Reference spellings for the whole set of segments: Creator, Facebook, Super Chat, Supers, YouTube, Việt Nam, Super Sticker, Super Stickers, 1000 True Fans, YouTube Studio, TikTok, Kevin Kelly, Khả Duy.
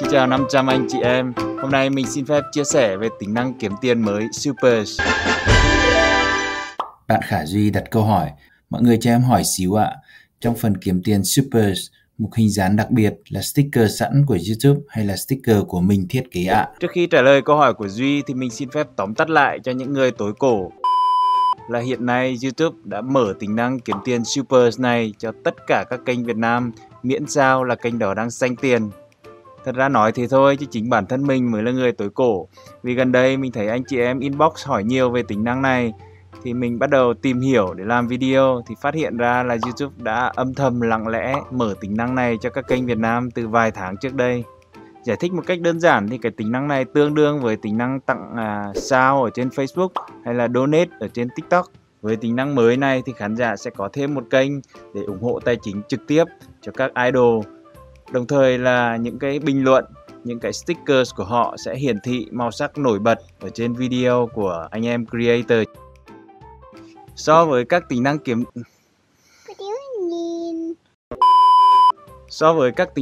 Xin chào 500 anh chị em. Hôm nay mình xin phép chia sẻ về tính năng kiếm tiền mới Super. Bạn Khả Duy đặt câu hỏi: mọi người cho em hỏi xíu ạ. Trong phần kiếm tiền Super, mục hình dán đặc biệt là sticker sẵn của YouTube hay là sticker của mình thiết kế ạ? Trước khi trả lời câu hỏi của Duy thì mình xin phép tóm tắt lại cho những người tối cổ là hiện nay YouTube đã mở tính năng kiếm tiền Super này cho tất cả các kênh Việt Nam, miễn sao là kênh đó đang xanh tiền. Thật ra nói thế thôi chứ chính bản thân mình mới là người tối cổ. Vì gần đây mình thấy anh chị em inbox hỏi nhiều về tính năng này, thì mình bắt đầu tìm hiểu để làm video thì phát hiện ra là YouTube đã âm thầm lặng lẽ mở tính năng này cho các kênh Việt Nam từ vài tháng trước đây. Giải thích một cách đơn giản thì cái tính năng này tương đương với tính năng tặng sao ở trên Facebook hay là donate ở trên TikTok. Với tính năng mới này thì khán giả sẽ có thêm một kênh để ủng hộ tài chính trực tiếp cho các idol. Đồng thời là những cái bình luận, những cái stickers của họ sẽ hiển thị màu sắc nổi bật ở trên video của anh em creator. So với các tính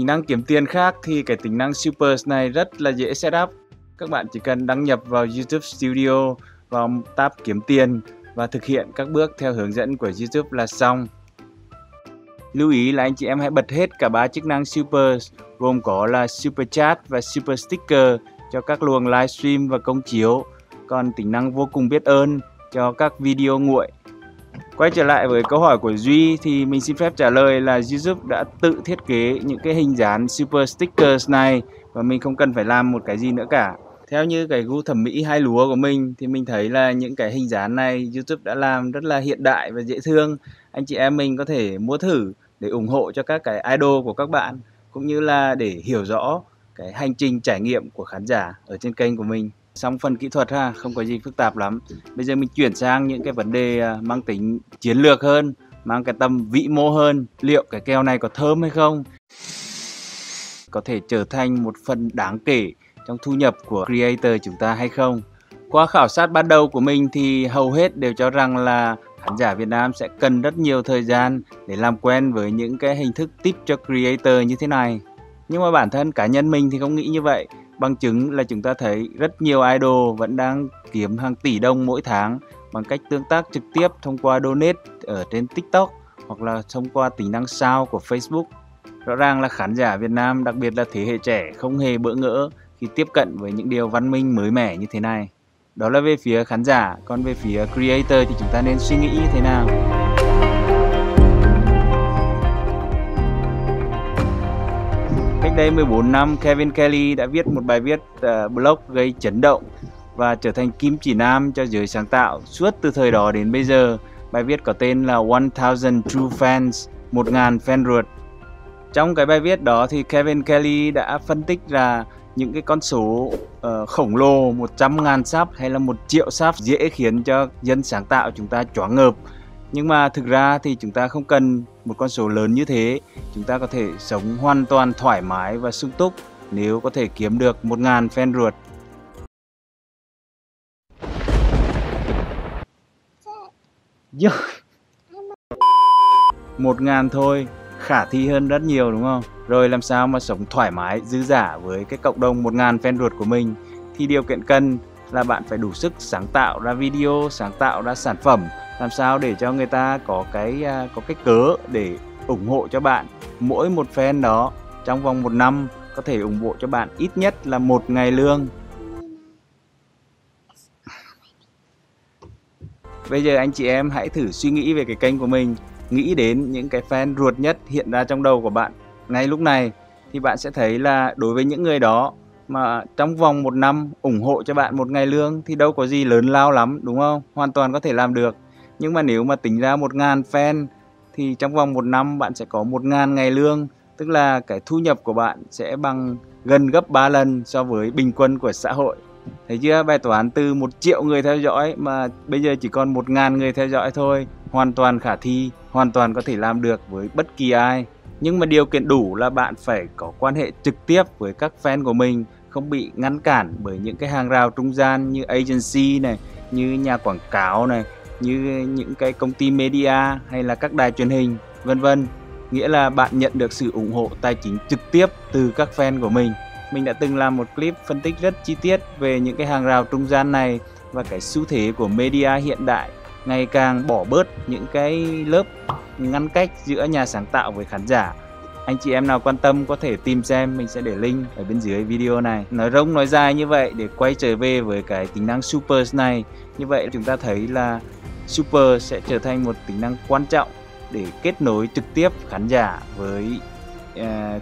năng kiếm tiền khác thì cái tính năng Super này rất là dễ setup. Các bạn chỉ cần đăng nhập vào YouTube Studio, vào tab kiếm tiền và thực hiện các bước theo hướng dẫn của YouTube là xong. Lưu ý là anh chị em hãy bật hết cả 3 chức năng Super, gồm có là Super Chat và Super Sticker cho các luồng livestream và công chiếu, còn tính năng vô cùng biết ơn cho các video nguội. Quay trở lại với câu hỏi của Duy thì mình xin phép trả lời là YouTube đã tự thiết kế những cái hình dán Super Stickers này và mình không cần phải làm một cái gì nữa cả. Theo như cái gu thẩm mỹ hai lúa của mình thì mình thấy là những cái hình dán này YouTube đã làm rất là hiện đại và dễ thương. Anh chị em mình có thể mua thử để ủng hộ cho các cái idol của các bạn, cũng như là để hiểu rõ cái hành trình trải nghiệm của khán giả ở trên kênh của mình. Xong phần kỹ thuật ha, không có gì phức tạp lắm. Bây giờ mình chuyển sang những cái vấn đề mang tính chiến lược hơn, mang cái tầm vĩ mô hơn. Liệu cái keo này có thơm hay không? Có thể trở thành một phần đáng kể trong thu nhập của creator chúng ta hay không? Qua khảo sát ban đầu của mình thì hầu hết đều cho rằng là khán giả Việt Nam sẽ cần rất nhiều thời gian để làm quen với những cái hình thức tip cho creator như thế này. Nhưng mà bản thân cá nhân mình thì không nghĩ như vậy. Bằng chứng là chúng ta thấy rất nhiều idol vẫn đang kiếm hàng tỷ đồng mỗi tháng bằng cách tương tác trực tiếp thông qua donate ở trên TikTok hoặc là thông qua tính năng sao của Facebook. Rõ ràng là khán giả Việt Nam, đặc biệt là thế hệ trẻ, không hề bỡ ngỡ khi tiếp cận với những điều văn minh mới mẻ như thế này. Đó là về phía khán giả, còn về phía creator thì chúng ta nên suy nghĩ như thế nào? Cách đây 14 năm, Kevin Kelly đã viết một bài viết blog gây chấn động và trở thành kim chỉ nam cho giới sáng tạo suốt từ thời đó đến bây giờ. Bài viết có tên là 1000 True Fans, 1000 fan ruột. Trong cái bài viết đó thì Kevin Kelly đã phân tích ra những cái con số khổng lồ 100.000 sub hay là 1 triệu sub dễ khiến cho dân sáng tạo chúng ta choáng ngợp. Nhưng mà thực ra thì chúng ta không cần một con số lớn như thế. Chúng ta có thể sống hoàn toàn thoải mái và sung túc nếu có thể kiếm được 1000 fan ruột. Yeah. 1000 thôi, khả thi hơn rất nhiều đúng không? Rồi làm sao mà sống thoải mái, dư dả với cái cộng đồng 1000 fan ruột của mình? Thì điều kiện cần là bạn phải đủ sức sáng tạo ra video, sáng tạo ra sản phẩm, làm sao để cho người ta có cái cớ để ủng hộ cho bạn. Mỗi một fan đó trong vòng một năm có thể ủng hộ cho bạn ít nhất là một ngày lương. Bây giờ anh chị em hãy thử suy nghĩ về cái kênh của mình, nghĩ đến những cái fan ruột nhất hiện ra trong đầu của bạn ngay lúc này, thì bạn sẽ thấy là đối với những người đó mà trong vòng một năm ủng hộ cho bạn một ngày lương thì đâu có gì lớn lao lắm đúng không? Hoàn toàn có thể làm được. Nhưng mà nếu mà tính ra 1000 fan thì trong vòng một năm bạn sẽ có 1000 ngày lương, tức là cái thu nhập của bạn sẽ bằng gần gấp 3 lần so với bình quân của xã hội. Thấy chưa? Bài toán từ 1 triệu người theo dõi mà bây giờ chỉ còn 1000 người theo dõi thôi, hoàn toàn khả thi, hoàn toàn có thể làm được với bất kỳ ai. Nhưng mà điều kiện đủ là bạn phải có quan hệ trực tiếp với các fan của mình, không bị ngăn cản bởi những cái hàng rào trung gian như agency này, như nhà quảng cáo này, như những cái công ty media hay là các đài truyền hình, vân vân. Nghĩa là bạn nhận được sự ủng hộ tài chính trực tiếp từ các fan của mình. Mình đã từng làm một clip phân tích rất chi tiết về những cái hàng rào trung gian này và cái xu thế của media hiện đại ngày càng bỏ bớt những cái lớp ngăn cách giữa nhà sáng tạo với khán giả. Anh chị em nào quan tâm có thể tìm xem, mình sẽ để link ở bên dưới video này. Nói rông nói dài như vậy để quay trở về với cái tính năng Super này. Như vậy chúng ta thấy là Super sẽ trở thành một tính năng quan trọng để kết nối trực tiếp khán giả với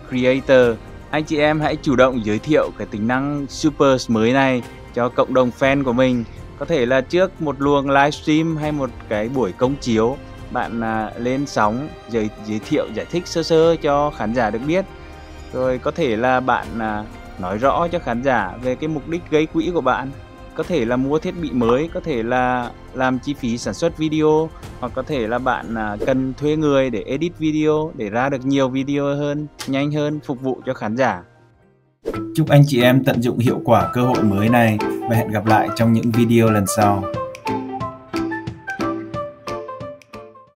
creator. Anh chị em hãy chủ động giới thiệu cái tính năng Super mới này cho cộng đồng fan của mình. Có thể là trước một luồng livestream hay một cái buổi công chiếu, bạn lên sóng giới thiệu giải thích sơ sơ cho khán giả được biết. Rồi có thể là bạn nói rõ cho khán giả về cái mục đích gây quỹ của bạn. Có thể là mua thiết bị mới, có thể là làm chi phí sản xuất video, hoặc có thể là bạn cần thuê người để edit video, để ra được nhiều video hơn, nhanh hơn, phục vụ cho khán giả. Chúc anh chị em tận dụng hiệu quả cơ hội mới này và hẹn gặp lại trong những video lần sau.